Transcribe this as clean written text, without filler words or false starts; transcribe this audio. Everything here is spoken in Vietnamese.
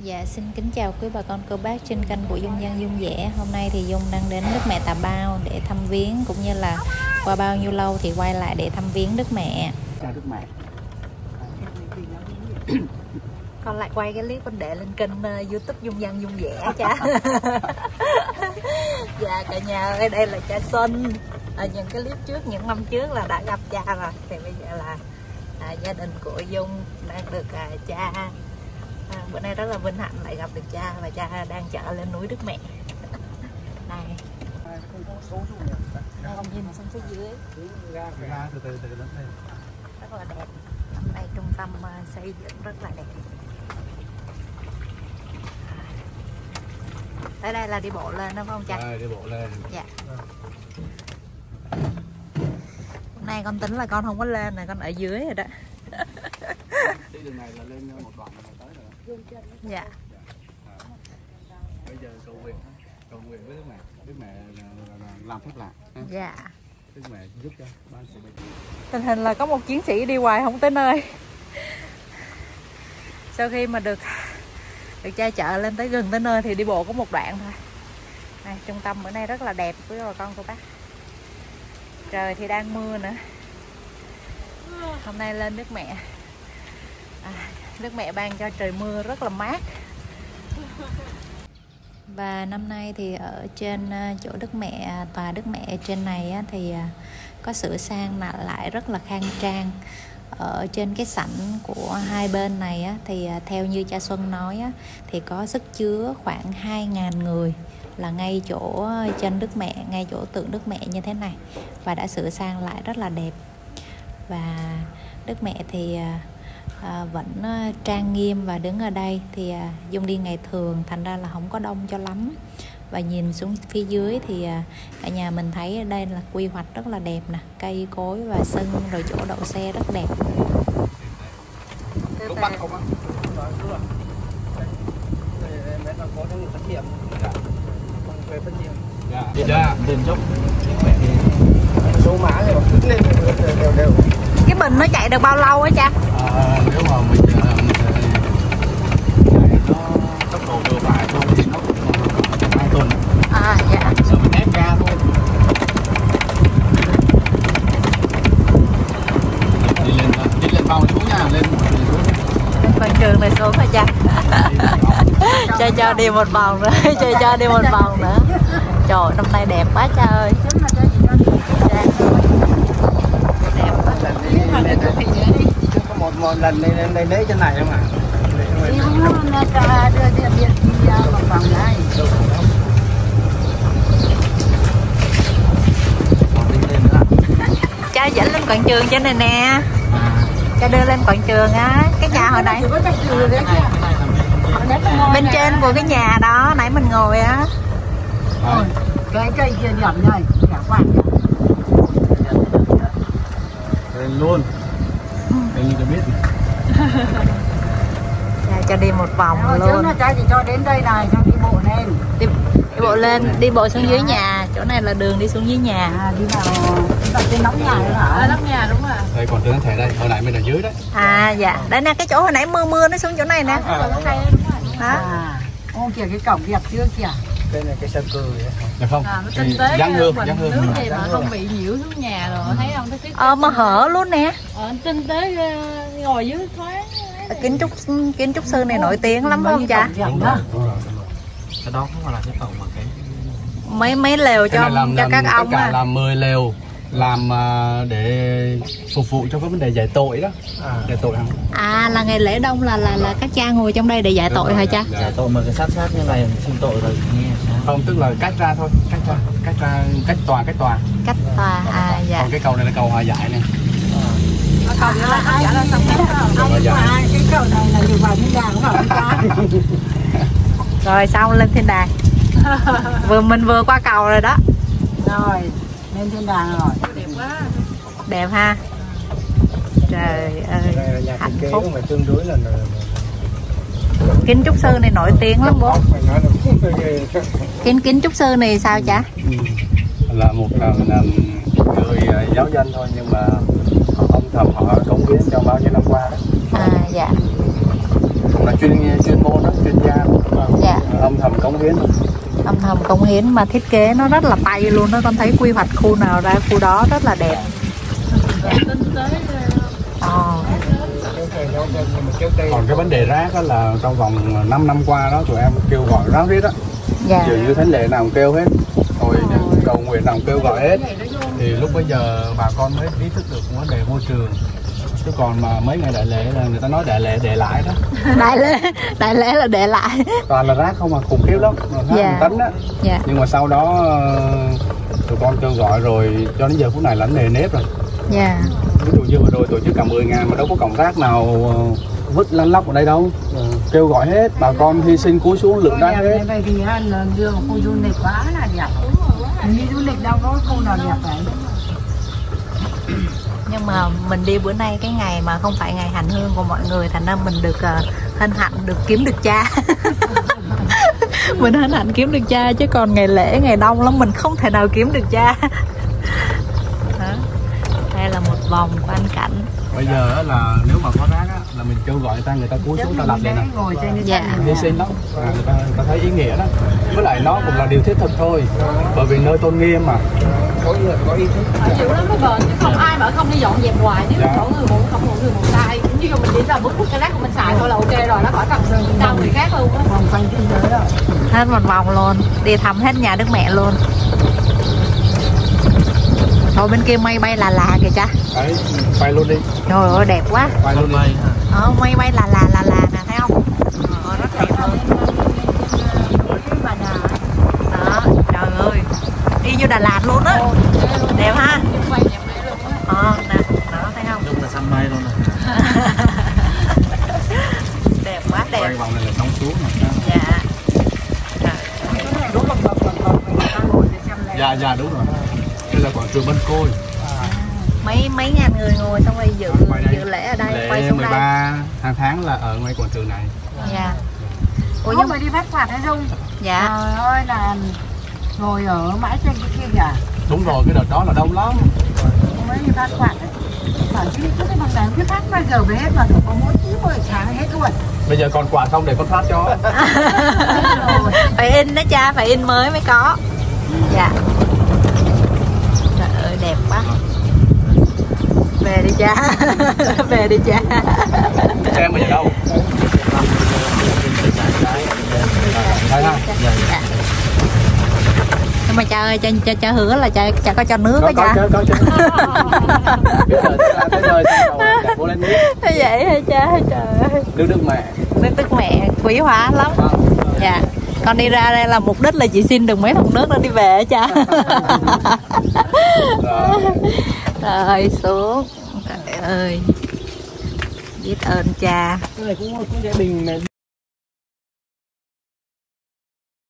Dạ, xin kính chào quý bà con cô bác trên kênh của Dung Dăng Dung Dẻ. Hôm nay thì Dung đang đến Đức Mẹ Tà Pao để thăm viếng, cũng như là qua bao nhiêu lâu thì quay lại để thăm viếng Đức Mẹ. Chào Đức Mẹ. Con lại quay cái clip con để lên kênh YouTube Dung Dăng Dung Dẻ cha. Dạ cả nhà ơi, đây là cha Sinh. Ở những cái clip trước, những năm trước là đã gặp cha rồi. Thì bây giờ là gia đình của Dung đang được cha. Bữa nay rất là vinh hạnh lại gặp được cha, và cha đang chở lên núi Đức Mẹ. Này. Không nhìn xong phía dưới. Từ từ lên đây. Rất là đẹp. Đây trung tâm xây dựng rất là đẹp. Tới đây là đi bộ lên đúng không cha? Đi bộ lên. Dạ. Hôm nay con tính là con không có lên này, con ở dưới rồi đó. Đi đường này là lên một đoạn là tới rồi. Dạ. Bây giờ cầu nguyện với Đức Mẹ làm phép lạ. Dạ. Đức Mẹ giúp cho ban sự bình yên. Tình hình là có một chiến sĩ đi hoài không tới nơi. Sau khi mà được cha chở lên tới gần tới nơi thì đi bộ có một đoạn thôi. Này, trung tâm bữa nay rất là đẹp quý bà con cô bác. Trời thì đang mưa nữa. Hôm nay lên Đức Mẹ. Đức Mẹ ban cho trời mưa rất là mát. Và năm nay thì ở trên chỗ Đức Mẹ, tòa Đức Mẹ trên này thì có sửa sang lại rất là khang trang. Ở trên cái sảnh của hai bên này thì theo như cha Xuân nói thì có sức chứa khoảng 2.000 người. Là ngay chỗ chân Đức Mẹ, ngay chỗ tượng Đức Mẹ như thế này. Và đã sửa sang lại rất là đẹp. Và Đức Mẹ thì vẫn trang nghiêm và đứng ở đây. Thì Dung đi ngày thường thành ra là không có đông cho lắm. Và nhìn xuống phía dưới thì cả nhà mình thấy đây là quy hoạch rất là đẹp nè. Cây cối và sân rồi chỗ đậu xe rất đẹp. Lúc bắt không á? Mẹ nó có những trách nhiệm về phân nhiệm. Dạ, tiền giúp số mã này cứ lên đều. Cái bình nó chạy được bao lâu á cha? Nếu mà mình chạy nó tốc độ vừa phải thôi thì nó cũng 2 tuần. Dạ. Rồi mình ép ra thôi. Đi lên bao xuống nha, lên quảng trường này xuống rồi cha. Cha cho đi một vòng nữa, cha cho đi một vòng nữa. Trời, năm nay đẹp quá cha ơi. Đẹp quá. Một lần lên lấy trên này không ạ? Cha dẫn lên quảng trường trên này nè. Cha đưa lên quảng trường á, cái nhà hồi nãy. Bên trên của cái nhà đó nãy mình ngồi á. Cái cây kia nhầm này, cả quạt. Lên luôn. Anh cho biết. Cha cho đi một vòng luôn. Cha chỉ cho đến đây này, cho đi bộ lên. Đi bộ xuống dưới nhà, chỗ này là đường đi xuống dưới nhà. Đi vào trên nóc nhà nữa hả? Nóc nhà đúng rồi. Đây còn đường thẻ đây, hồi nãy mình ở dưới đấy. Dạ, đây nè cái chỗ hồi nãy mưa nó xuống chỗ này nè. Ô kìa cái cổng đẹp chưa kìa. Đây là cái sân cư vậy được không? Nó tinh tế. Dán hương. Nước thì mà không bị nhiễu xuống nhà rồi, thấy không? Thấy mà hở luôn nè. Tinh tế ngồi dưới thoáng. Kiến trúc sư này nổi tiếng lắm không cha? Cái đó cũng là cái phòng mà cái mấy lều cho các ông cả làm 10 lều làm để phục vụ cho các vấn đề giải tội đó. Giải tội không? Là ngày lễ đông là các cha ngồi trong đây để giải tội hả cha? Giải tội mà cái sát như này xin tội rồi nghe. Không, tức là cách ra thôi, cách tòa. Cách tòa dạ. Còn cái cầu này là cầu hòa giải này. Cầu này là ai ra xong cái cầu này là được vào thiên đàng đúng không cha? Rồi xong lên thiên đàng. Mình vừa qua cầu rồi đó. Rồi. Lên thiên đàng rồi. Đẹp quá. Đẹp ha. Trời ơi. Hạnh phúc. Kiến trúc sư này nổi tiếng lắm bố. Kiến trúc sư này sao chả? Là một người giáo dân thôi, nhưng mà ông thầm họ cống hiến trong bao nhiêu năm qua đó. Dạ. Là chuyên môn đó, chuyên gia. âm thầm cống hiến mà thiết kế nó rất là tay luôn đó. Con thấy quy hoạch khu nào ra khu đó rất là đẹp. Còn cái vấn đề rác đó là trong vòng 5 năm qua đó tụi em kêu gọi ráo riết đó, dạ. Dường như thánh lễ nào kêu hết, rồi cầu nguyện nào kêu gọi hết, thì lúc bây giờ bà con mới ý thức được vấn đề môi trường. Chứ còn mà mấy ngày đại lễ là người ta nói đại lễ để lại đó. đại lễ là để lại. Toàn là rác không mà, khủng khiếp lắm, rác yeah. 1 tấn đó. Yeah. Nhưng mà sau đó tụi con kêu gọi rồi cho đến giờ phút này là nề nếp rồi. Yeah. Ví dụ như vừa rồi tổ chức cả 10 ngàn mà đâu có cọng rác nào vứt lăn lóc ở đây đâu. Kêu gọi hết, bà con hy sinh cúi xuống lượng rác hết. Vậy thì đường khu du lịch quá là đẹp. Đi du lịch đâu có khu nào đẹp vậy. Nhưng mà mình đi bữa nay cái ngày mà không phải ngày hành hương của mọi người, thành ra mình được hân hạnh được kiếm được cha. Mình hân hạnh kiếm được cha, chứ còn ngày lễ ngày đông lắm mình không thể nào kiếm được cha. Đó. Đây là một vòng của anh Cảnh. Bây giờ là nếu mà có rác á, là mình kêu gọi người ta cúi xuống, ta làm vậy nè. Dạ. Hy sinh lắm, người ta thấy ý nghĩa đó. Với lại nó cũng là điều thiết thực thôi, bởi vì nơi tôn nghiêm mà. Có ý thức. Chịu lắm mấy bền, chứ không ai mà không đi dọn dẹp hoài. Nếu dạ. Mỗi người một tay, cũng như mình đi ra bước cái rác của mình xài thôi là ok rồi, nó khỏi cần đau người khác luôn á. Vòng quanh thế giới rồi. Hết một vòng luôn, đi thăm hết nhà Đức Mẹ luôn. Thôi bên kia mây bay là kìa cha. Đấy, bay luôn đi. Trời ơi đẹp quá. Bay luôn đi. Mây bay là nè, thấy không? Rất đẹp luôn. Đó, trời ơi. Đi như Đà Lạt luôn á. Đẹp ha. Nè, đó thấy không? Đúng là xanh mây luôn nè. Đẹp quá đẹp. Quay vòng này là sóng xuống nè. Dạ. Dạ đúng rồi. Đây là quảng trường Bân Côi. Mấy ngàn người ngồi xong rồi dự lễ ở đây, lễ quay xuống 13 đây. Hàng tháng là ở ngoài quảng trường này. Dạ. Ủa nhưng mà đi phát quạt hay Dung? Dạ. Trời ơi là ngồi ở mãi trên cái kia kìa. Đúng rồi, cái đợt đó là đông lắm. Mấy đi phát quạt ấy. Bảo chứ cái bằng đàn cứ phát bao giờ về hết mà không có mỗi tí buổi sáng hết luôn. Bây giờ còn quạt không để con phát cho. Phải in đó cha, phải in mới có. Dạ. Trời ơi đẹp quá. Về đi cha. Về đi cha. Em bây giờ đâu? Nhưng mà cha ơi, cha hứa là cha có cho nước đó cha. Có. Vậy hả cha? Trời ơi. Đức mẹ. Đức mẹ quý hóa lắm. Dạ. Con đi ra đây là mục đích là chị xin được mấy thùng nước đó đi về cha. Trời xuống. Trời ơi. Biết ơn cha.